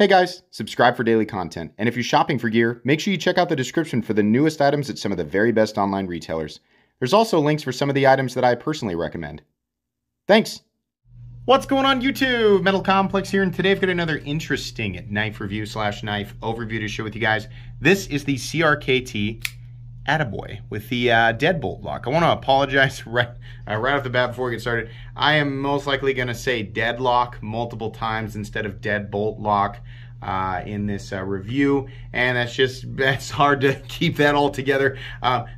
Hey guys, subscribe for daily content. And if you're shopping for gear, make sure you check out the description for the newest items at some of the very best online retailers. There's also links for some of the items that I personally recommend. Thanks. What's going on YouTube? Metal Complex here, and today I've got another interesting knife review slash knife overview to share with you guys. This is the CRKT Attaboy with the deadbolt lock. I want to apologize right off the bat before we get started. I am most likely going to say deadlock multiple times instead of deadbolt lock in this review, and that's hard to keep that all together.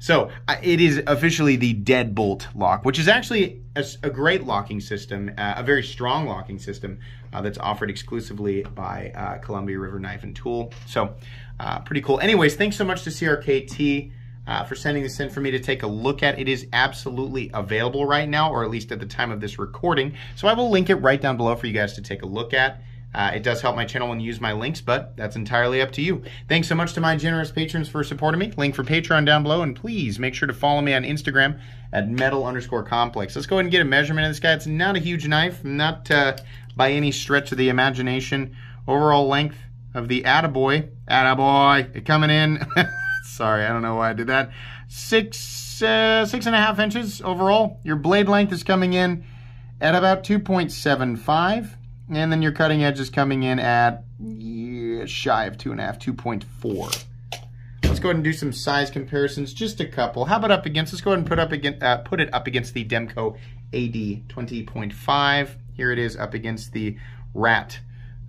So it is officially the deadbolt lock, which is actually a great locking system, a very strong locking system that's offered exclusively by Columbia River Knife and Tool. So pretty cool. Anyways, thanks so much to CRKT for sending this in for me to take a look at. It is absolutely available right now, or at least at the time of this recording. So I will link it right down below for you guys to take a look at. It does help my channel when you use my links, but that's entirely up to you. Thanks so much to my generous patrons for supporting me. Link for Patreon down below, and please make sure to follow me on Instagram at metal_complex. Let's go ahead and get a measurement of this guy. It's not a huge knife, not by any stretch of the imagination. Overall length of the Attaboy coming in. Sorry, I don't know why I did that. 6.5 inches overall. Your blade length is coming in at about 2.75, and then your cutting edge is coming in at shy of 2.5, 2.4. Let's go ahead and do some size comparisons, just a couple. How about up against? Let's go ahead and put it up against the Demco AD 20.5. Here it is up against the RAT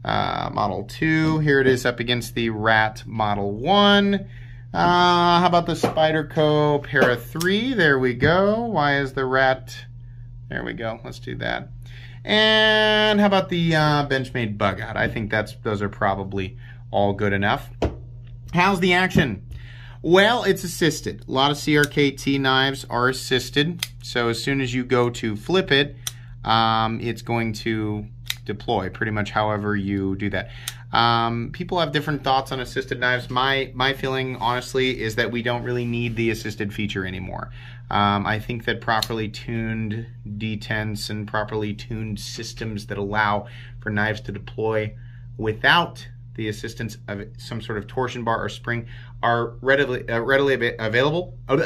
Model 2. Here it is up against the RAT Model 1. How about the Spyderco Para-3? There we go. Why is the RAT? There we go. Let's do that. And how about the Benchmade Bugout? I think those are probably all good enough. How's the action? Well, it's assisted. A lot of CRKT knives are assisted. So as soon as you go to flip it, it's going to deploy pretty much however you do that. People have different thoughts on assisted knives. My feeling, honestly, is that we don't really need the assisted feature anymore. I think that properly tuned detents and properly tuned systems that allow for knives to deploy without the assistance of some sort of torsion bar or spring are readily available. And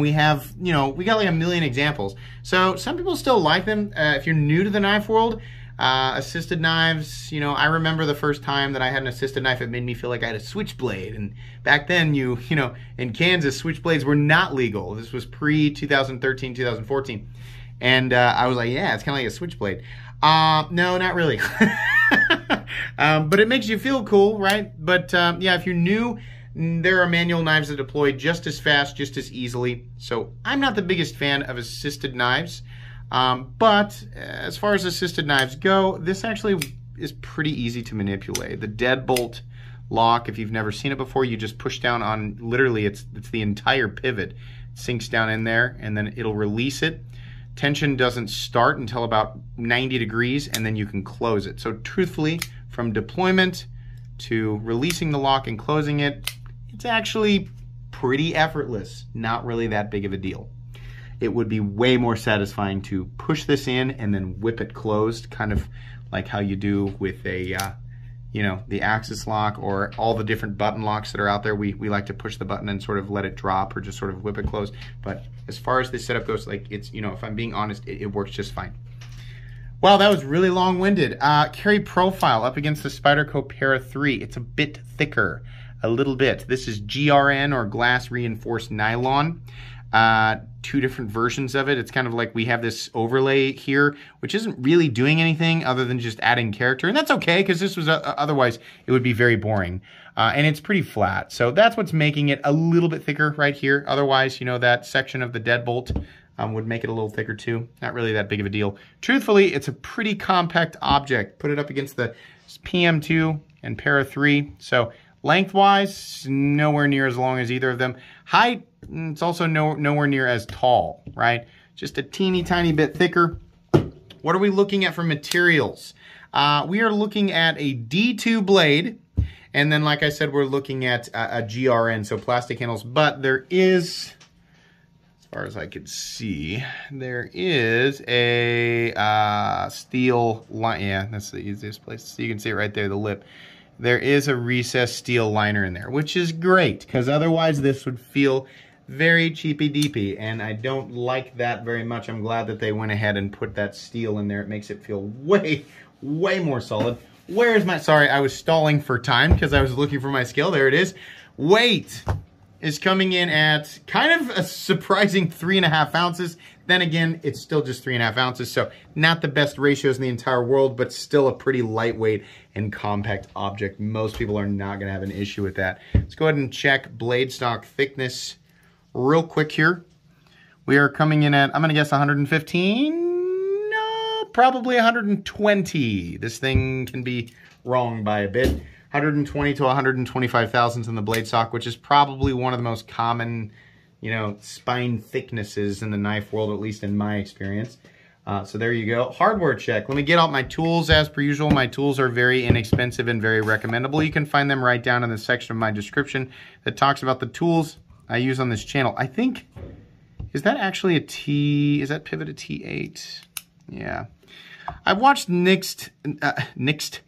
we have, you know, we got like a million examples. So some people still like them. If you're new to the knife world, assisted knives, you know, I remember the first time that I had an assisted knife, it made me feel like I had a switchblade. And back then, you know, in Kansas, switchblades were not legal. This was pre-2013, 2014. And I was like, yeah, it's kind of like a switchblade. No, not really. But it makes you feel cool, right? But yeah, if you're new, there are manual knives that deploy just as fast, just as easily. So I'm not the biggest fan of assisted knives. But as far as assisted knives go, this actually is pretty easy to manipulate. The deadbolt lock, if you've never seen it before, you just push down on, literally it's the entire pivot. It sinks down in there and then it'll release it. Tension doesn't start until about 90 degrees and then you can close it. So truthfully, from deployment to releasing the lock and closing it, it's actually pretty effortless. Not really that big of a deal. It would be way more satisfying to push this in and then whip it closed, kind of like how you do with a, you know, the axis lock or all the different button locks that are out there. We like to push the button and sort of let it drop or just sort of whip it closed. But as far as this setup goes, like it's, you know, if I'm being honest, it works just fine. Wow, that was really long-winded. Carry profile up against the Spyderco Para-3. It's a bit thicker, a little bit. This is GRN or glass reinforced nylon. Two different versions of it. It's kind of like we have this overlay here, which isn't really doing anything other than just adding character. And that's okay, because this was otherwise it would be very boring. And it's pretty flat. So that's what's making it a little bit thicker right here. Otherwise, you know, that section of the deadbolt would make it a little thicker too. Not really that big of a deal. Truthfully, it's a pretty compact object. Put it up against the PM2 and Para-3. So lengthwise, nowhere near as long as either of them. Height, it's also nowhere near as tall, right? Just a teeny tiny bit thicker. What are we looking at for materials? We are looking at a D2 blade. And then, like I said, we're looking at a GRN, so plastic handles. But there is... far as I could see. There is a steel line. Yeah, that's the easiest place. So you can see it right there, the lip. There is a recessed steel liner in there, which is great, because otherwise this would feel very cheapy-deepy, and I don't like that very much. I'm glad that they went ahead and put that steel in there. It makes it feel way, way more solid. Where is my... Sorry, I was stalling for time because I was looking for my scale. There it is. Weight is coming in at kind of a surprising 3.5 ounces. Then again, it's still just 3.5 ounces, so not the best ratios in the entire world, but still a pretty lightweight and compact object. Most people are not going to have an issue with that. Let's go ahead and check blade stock thickness real quick here. We are coming in at, I'm going to guess 115? No, probably 120. This thing can be wrong by a bit. 120 to 125 thousandths in the blade stock, which is probably one of the most common, you know, spine thicknesses in the knife world, at least in my experience. So there you go. Hardware check. Let me get out my tools as per usual. My tools are very inexpensive and very recommendable. You can find them right down in the section of my description that talks about the tools I use on this channel. I think, is that actually a T? Is that pivot a T8? Yeah. I've watched Nick Shabazz's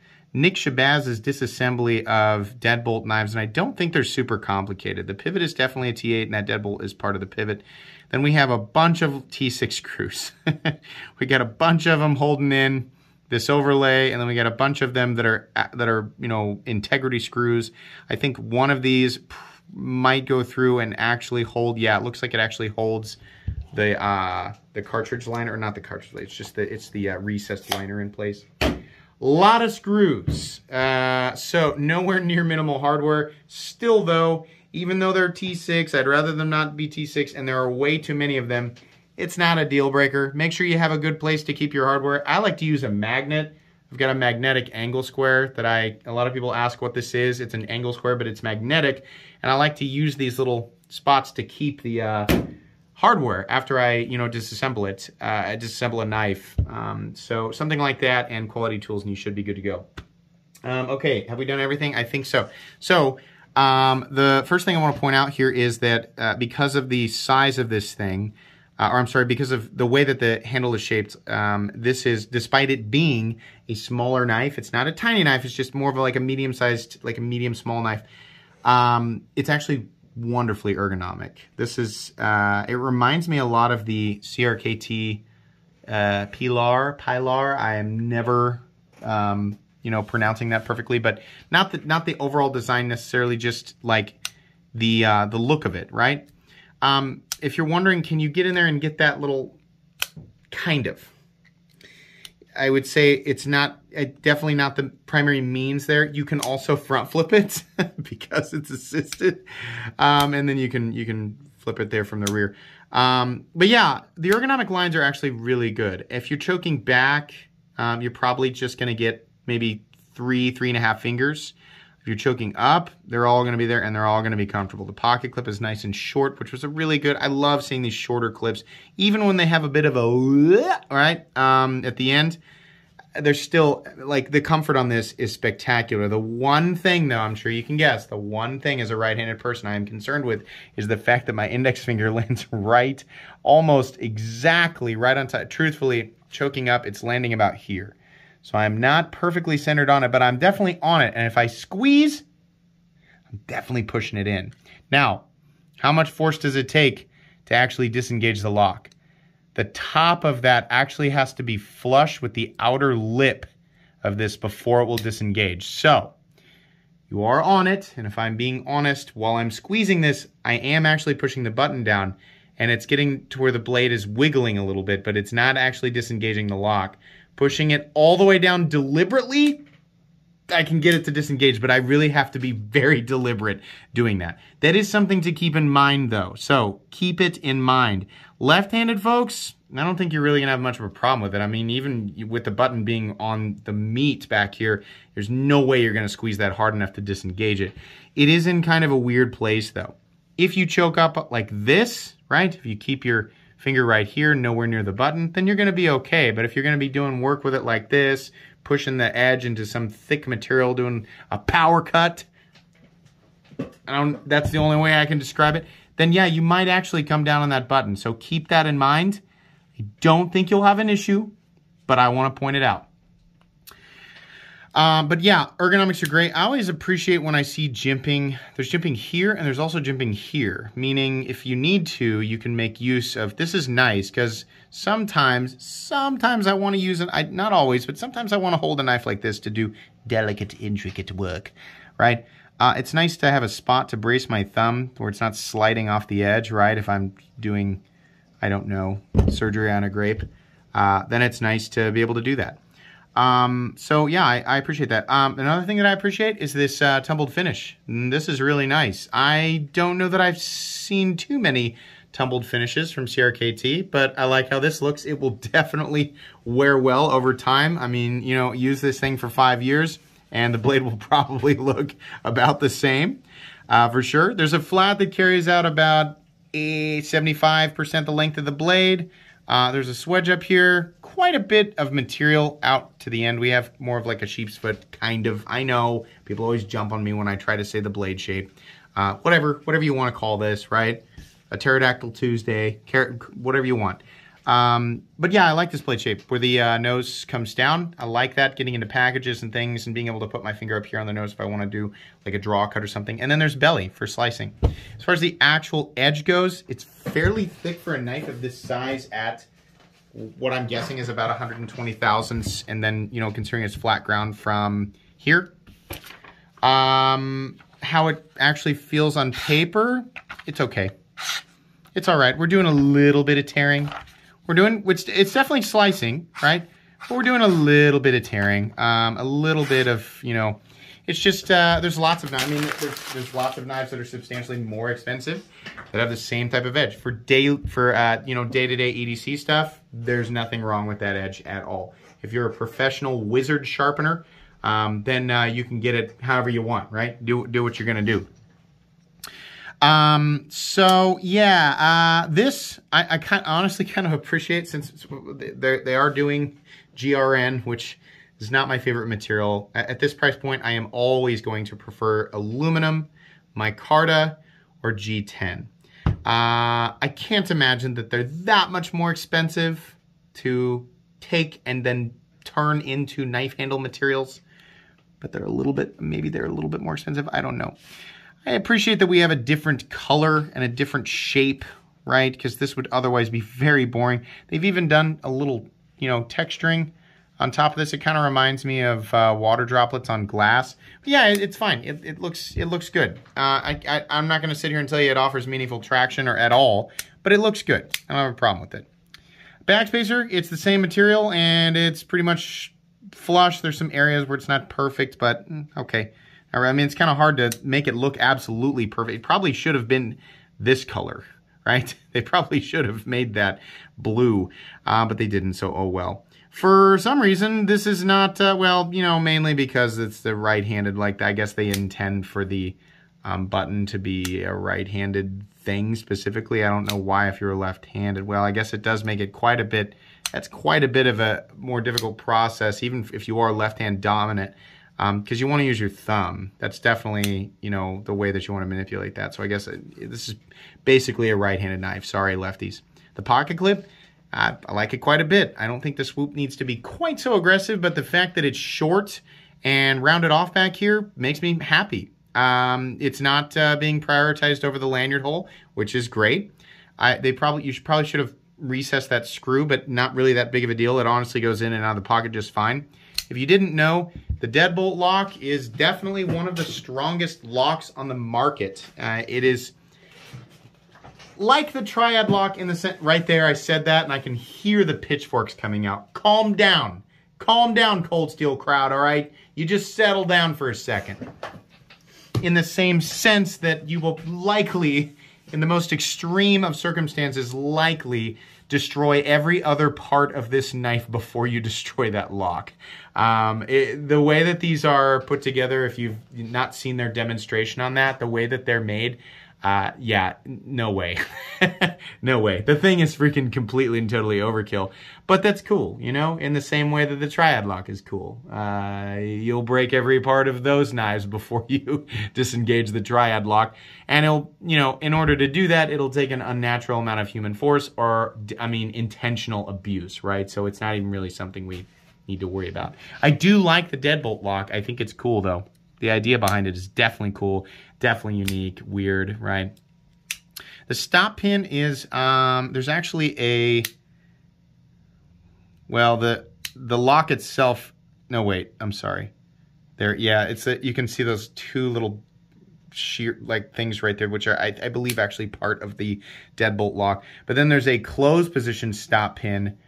disassembly of deadbolt knives, and I don't think they're super complicated. The pivot is definitely a T8, and that deadbolt is part of the pivot. Then we have a bunch of T6 screws. We got a bunch of them holding in this overlay, and then we got a bunch of them that are, you know, integrity screws. I think one of these might go through and actually hold. Yeah, it looks like it actually holds the cartridge liner, or not the cartridge liner. It's just the recessed liner in place. A lot of screws, so nowhere near minimal hardware. Still though, even though they're T6, I'd rather them not be T6, and there are way too many of them. It's not a deal breaker. Make sure you have a good place to keep your hardware. I like to use a magnet. I've got a magnetic angle square that a lot of people ask what this is. It's an angle square, but it's magnetic, and I like to use these little spots to keep the hardware after I, you know, disassemble it. I disassemble a knife. So something like that, and quality tools, and you should be good to go. Okay, have we done everything? I think so. So the first thing I want to point out here is that because of the size of this thing, or I'm sorry, because of the way that the handle is shaped, this is, despite it being a smaller knife, it's not a tiny knife, it's just more of like a medium-sized, like a medium-small knife. It's actually wonderfully ergonomic. This is, it reminds me a lot of the CRKT Pilar. I am never, you know, pronouncing that perfectly, but not the overall design necessarily, just like the look of it, right? If you're wondering, can you get in there and get that little, kind of, I would say it's not, definitely not the primary means there. You can also front flip it because it's assisted. And then you can flip it there from the rear. But yeah, the ergonomic lines are actually really good. If you're choking back, you're probably just going to get maybe three and a half fingers. If you're choking up, they're all going to be there, and they're all going to be comfortable. The pocket clip is nice and short, which was a really good, I love seeing these shorter clips. Even when they have a bit of a, right, at the end, there's still, like, the comfort on this is spectacular. The one thing, though, I'm sure you can guess, the one thing as a right-handed person I am concerned with is the fact that my index finger lands right, almost exactly right on top. Truthfully, choking up, it's landing about here. So I'm not perfectly centered on it, but I'm definitely on it. And if I squeeze, I'm definitely pushing it in. Now, how much force does it take to actually disengage the lock? The top of that actually has to be flush with the outer lip of this before it will disengage. So you are on it. And if I'm being honest, while I'm squeezing this, I am actually pushing the button down. And it's getting to where the blade is wiggling a little bit, but it's not actually disengaging the lock. Pushing it all the way down deliberately, I can get it to disengage, but I really have to be very deliberate doing that. That is something to keep in mind, though. So keep it in mind. Left-handed folks, I don't think you're really going to have much of a problem with it. I mean, even with the button being on the meat back here, there's no way you're going to squeeze that hard enough to disengage it. It is in kind of a weird place, though. If you choke up like this, right, if you keep your finger right here, nowhere near the button, then you're going to be okay. But if you're going to be doing work with it like this, pushing the edge into some thick material, doing a power cut, that's the only way I can describe it. then yeah, you might actually come down on that button. So keep that in mind. I don't think you'll have an issue, but I want to point it out. But yeah, ergonomics are great. I always appreciate when I see jimping. There's jimping here and there's also jimping here, meaning if you need to, you can make use of, this is nice because sometimes I want to use it, not always, but sometimes I want to hold a knife like this to do delicate, intricate work, right? It's nice to have a spot to brace my thumb where it's not sliding off the edge, right? If I'm doing, I don't know, surgery on a grape, then it's nice to be able to do that. So yeah, I appreciate that. Another thing that I appreciate is this tumbled finish. This is really nice. I don't know that I've seen too many tumbled finishes from CRKT, but I like how this looks. It will definitely wear well over time. I mean, you know, use this thing for 5 years and the blade will probably look about the same for sure. There's a flat that carries out about 75% the length of the blade. There's a swedge up here, quite a bit of material out to the end. We have more of like a sheep's foot kind of. I know people always jump on me when I try to say the blade shape. Whatever you want to call this, right? A pterodactyl Tuesday, whatever you want. But yeah, I like this blade shape where the nose comes down. I like that, getting into packages and things and being able to put my finger up here on the nose if I want to do like a draw cut or something. And then there's belly for slicing. As far as the actual edge goes, it's fairly thick for a knife of this size at what I'm guessing is about 120 thousandths. And then, you know, considering it's flat ground from here, how it actually feels on paper, it's okay. It's all right. We're doing a little bit of tearing. It's definitely slicing, right? But we're doing a little bit of tearing, a little bit of, you know, it's just, there's lots of, there's lots of knives that are substantially more expensive that have the same type of edge. For day-to-day EDC stuff, there's nothing wrong with that edge at all. If you're a professional wizard sharpener, then you can get it however you want, right? Do what you're gonna do. So yeah, this, I honestly kind of appreciate, since they are doing GRN, which is not my favorite material. At this price point, I am always going to prefer aluminum, micarta, or G10. I can't imagine that they're that much more expensive to take and then turn into knife handle materials, but they're a little bit, maybe they're a little bit more expensive. I don't know. I appreciate that we have a different color and a different shape, right? Because this would otherwise be very boring. They've even done a little, you know, texturing on top of this. It kind of reminds me of water droplets on glass. But yeah, it's fine. It looks good. I'm not going to sit here and tell you it offers meaningful traction or at all, but it looks good. I don't have a problem with it. Backspacer, it's the same material and it's pretty much flush. There's some areas where it's not perfect, but okay. I mean, it's kind of hard to make it look absolutely perfect. It probably should have been this color, right? They probably should have made that blue, but they didn't, so oh well. For some reason, this is not, well, you know, mainly because it's the right-handed, like, I guess they intend for the button to be a right-handed thing specifically. I don't know why if you're left-handed. Well, I guess it does make it quite a bit, that's quite a bit of a more difficult process, even if you are left-hand dominant. Because you want to use your thumb. That's definitely, you know, the way that you want to manipulate that. So I guess this is basically a right-handed knife. Sorry, lefties. The pocket clip, I like it quite a bit. I don't think the swoop needs to be quite so aggressive, but the fact that it's short and rounded off back here makes me happy. It's not being prioritized over the lanyard hole, which is great. You probably should have recessed that screw, but not really that big of a deal. It honestly goes in and out of the pocket just fine. If you didn't know, the deadbolt lock is definitely one of the strongest locks on the market. It is like the triad lock in the sense, right there, I said that, and I can hear the pitchforks coming out. Calm down, Cold Steel crowd, all right? You just settle down for a second. In the same sense that you will likely, in the most extreme of circumstances, likely destroy every other part of this knife before you destroy that lock. The way that these are put together, if you've not seen their demonstration on that, the way that they're made, Yeah, no way. No way. The thing is freaking completely and totally overkill. But that's cool, you know, in the same way that the triad lock is cool. You'll break every part of those knives before you disengage the triad lock. And it'll, you know, in order to do that, it'll take an unnatural amount of human force or, I mean, intentional abuse, right? So it's not even really something we need to worry about. I do like the deadbolt lock. I think it's cool, though. The idea behind it is definitely cool, definitely unique, weird, right? The stop pin is, there's actually a, well, the lock itself, no, wait, I'm sorry. There, yeah, it's a, you can see those two little sheer, like, things right there, which are, I believe, actually part of the deadbolt lock. But then there's a closed position stop pin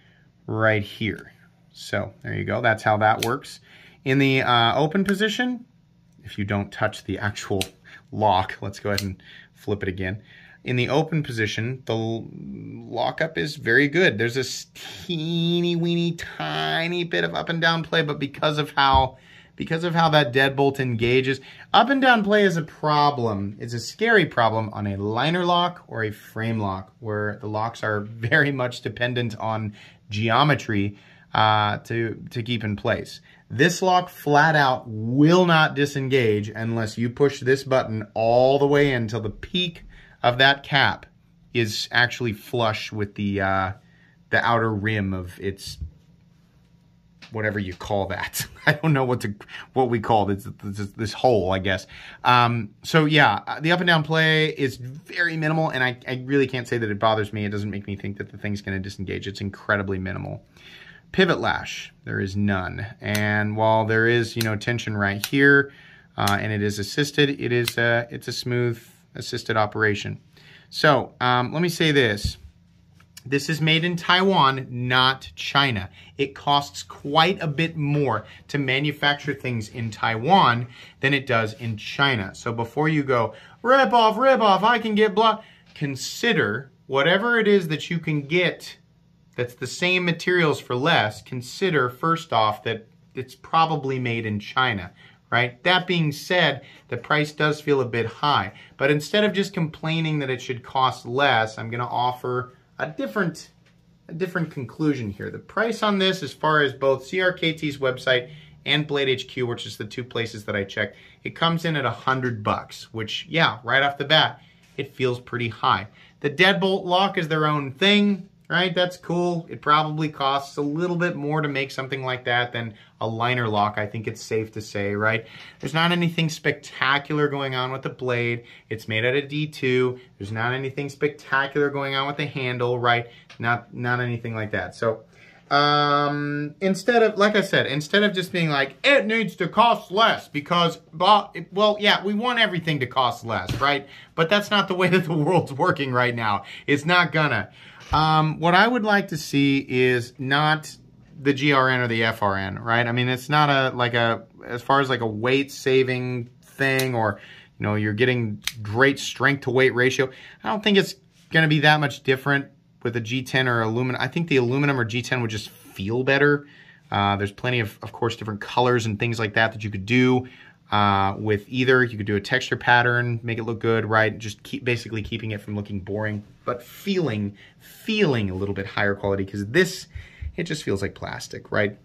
right here. So there you go. That's how that works. In the open position, if you don't touch the actual lock, let's go ahead and flip it again. In the open position, the lockup is very good. There's this teeny weeny tiny bit of up and down play, but because of how that deadbolt engages, up and down play is a problem. It's a scary problem on a liner lock or a frame lock, where the locks are very much dependent on geometry to keep in place. This lock flat out will not disengage unless you push this button all the way in until the peak of that cap is actually flush with the outer rim of its, whatever you call that. I don't know what we call this hole, I guess. So yeah, the up and down play is very minimal, and I really can't say that it bothers me. It doesn't make me think that the thing's going to disengage. It's incredibly minimal. Pivot lash, there is none. And while there is, you know, tension right here, and it is assisted, it is it's a smooth assisted operation. So let me say this. This is made in Taiwan, not China. It costs quite a bit more to manufacture things in Taiwan than it does in China. So before you go, rip off, I can get blah, consider whatever it is that you can get that's the same materials for less, consider first off that it's probably made in China, right? That being said, the price does feel a bit high, but instead of just complaining that it should cost less, I'm gonna offer a different conclusion here. The price on this, as far as both CRKT's website and Blade HQ, which is the two places that I checked, it comes in at $100, which, yeah, right off the bat, it feels pretty high. The deadbolt lock is their own thing, right? That's cool. It probably costs a little bit more to make something like that than a liner lock, I think it's safe to say, right? There's not anything spectacular going on with the blade. It's made out of D2. There's not anything spectacular going on with the handle, right? Not anything like that. So instead of, like I said, instead of just being like, it needs to cost less because, well, yeah, we want everything to cost less, right? But that's not the way that the world's working right now. It's not gonna. What I would like to see is not the GRN or the FRN, right? I mean, it's not a, like a, as far as like a weight saving thing, or, you know, you're getting great strength to weight ratio. I don't think it's going to be that much different with a G10 or aluminum. I think the aluminum or G10 would just feel better. There's plenty of course, different colors and things like that that you could do with either. You could do a texture pattern, make it look good, right? Just keep basically keeping it from looking boring, but feeling a little bit higher quality, because this, it just feels like plastic, right?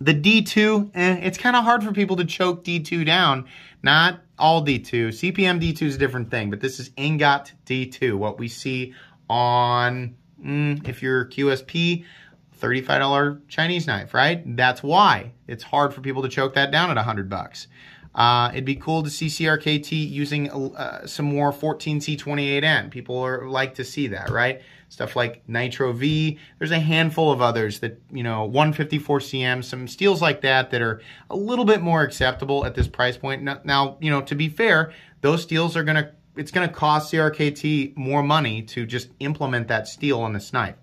The D2, it's kind of hard for people to choke D2 down. Not all D2. CPM D2 is a different thing, but this is ingot D2, what we see on, if you're QSP, $35 Chinese knife, right? That's why it's hard for people to choke that down at $100. It'd be cool to see CRKT using some more 14C28N. People like to see that, right? Stuff like Nitro-V. There's a handful of others that, you know, 154CM, some steels like that that are a little bit more acceptable at this price point. Now, you know, to be fair, those steels are gonna, it's gonna cost CRKT more money to just implement that steel on this knife.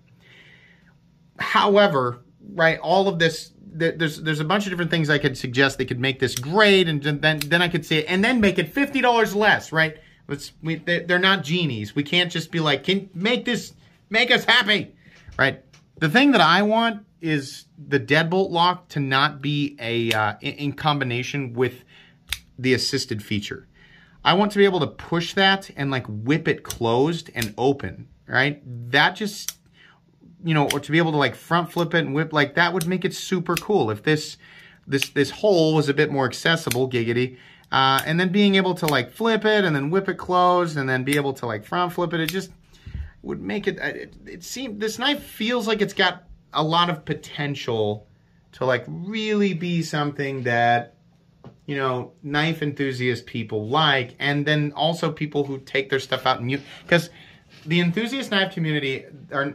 However, right, all of this, there's a bunch of different things I could suggest that could make this great, and then I could say it, and then make it $50 less, right? They're not genies. We can't just be like, can make this, make us happy, right? The thing that I want is the deadbolt lock to not be a in combination with the assisted feature. I want to be able to push that and like whip it closed and open, right? That just, you know, or to be able to like front flip it and whip, like that would make it super cool if this hole was a bit more accessible, giggity. And then being able to like flip it and then whip it closed and then be able to like front flip it, it just would make it, it seemed, this knife feels like it's got a lot of potential to like really be something that, you know, knife enthusiast people like, and then also people who take their stuff out and use, because the enthusiast knife community,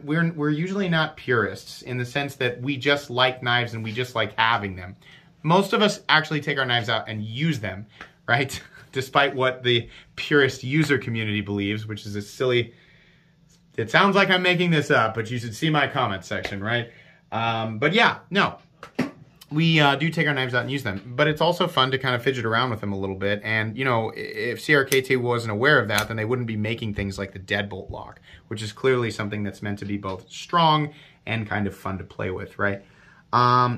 we're usually not purists in the sense that we just like knives and we just like having them. Most of us actually take our knives out and use them, right? Despite what the purist user community believes, which is a silly, it sounds like I'm making this up, but you should see my comment section, right? But yeah, no, we do take our knives out and use them, but it's also fun to kind of fidget around with them a little bit. And, you know, if CRKT wasn't aware of that, then they wouldn't be making things like the deadbolt lock, which is clearly something that's meant to be both strong and kind of fun to play with, right?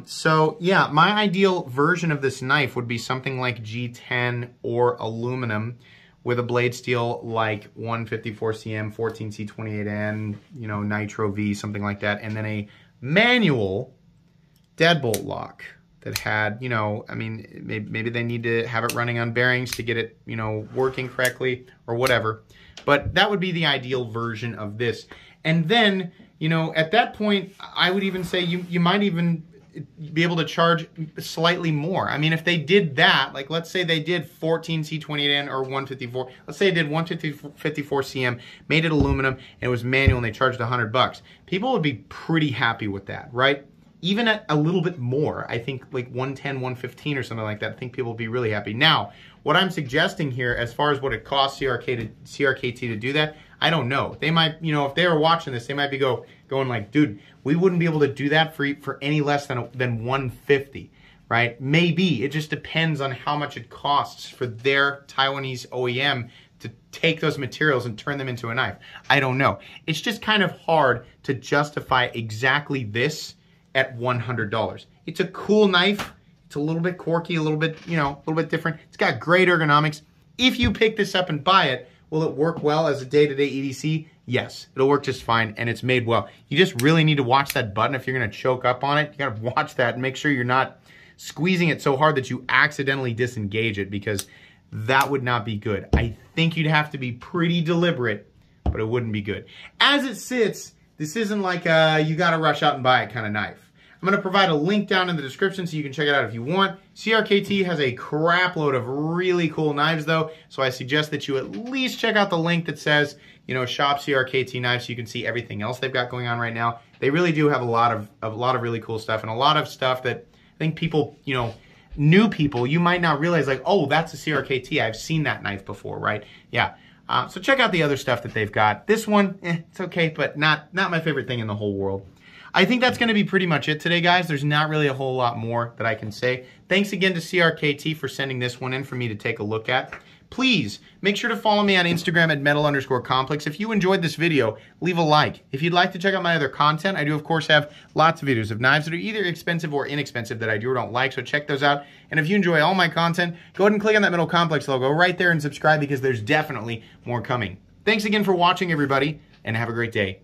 So yeah, my ideal version of this knife would be something like G10 or aluminum with a blade steel like 154CM, 14C28N, you know, Nitro-V, something like that. And then a manual deadbolt lock that had, you know, I mean, maybe they need to have it running on bearings to get it, you know, working correctly or whatever. But that would be the ideal version of this. And then, you know, at that point, I would even say you might even be able to charge slightly more. I mean, if they did that, like let's say they did 14C28N or 154, let's say they did 154CM, made it aluminum, and it was manual, and they charged $100. People would be pretty happy with that, right? Even at a little bit more, I think like 110, 115 or something like that, I think people will be really happy. Now, what I'm suggesting here as far as what it costs CRKT to do that, I don't know. They might, you know, if they were watching this, they might be going like, dude, we wouldn't be able to do that for any less than 150, right? Maybe. It just depends on how much it costs for their Taiwanese OEM to take those materials and turn them into a knife. I don't know. It's just kind of hard to justify exactly this at $100. It's a cool knife. It's a little bit quirky, a little bit, you know, a little bit different. It's got great ergonomics. If you pick this up and buy it, will it work well as a day-to-day EDC? Yes, it'll work just fine, and it's made well. You just really need to watch that button if you're gonna choke up on it. You gotta watch that and make sure you're not squeezing it so hard that you accidentally disengage it, because that would not be good. I think you'd have to be pretty deliberate, but it wouldn't be good. As it sits, this isn't like a you gotta rush out and buy it kind of knife. I'm gonna provide a link down in the description so you can check it out if you want. CRKT has a crap load of really cool knives though, so I suggest that you at least check out the link that says, you know, shop CRKT knives so you can see everything else they've got going on right now. They really do have a lot of really cool stuff, and a lot of stuff that I think people, you know, new people, you might not realize like, oh, that's a CRKT, I've seen that knife before, right? Yeah. So check out the other stuff that they've got. This one, it's okay, but not my favorite thing in the whole world. I think that's going to be pretty much it today, guys. There's not really a whole lot more that I can say. Thanks again to CRKT for sending this one in for me to take a look at. Please make sure to follow me on Instagram at metal_complex. If you enjoyed this video, leave a like. If you'd like to check out my other content, I do, of course, have lots of videos of knives that are either expensive or inexpensive that I do or don't like, so check those out. And if you enjoy all my content, go ahead and click on that Metal Complex logo right there and subscribe, because there's definitely more coming. Thanks again for watching, everybody, and have a great day.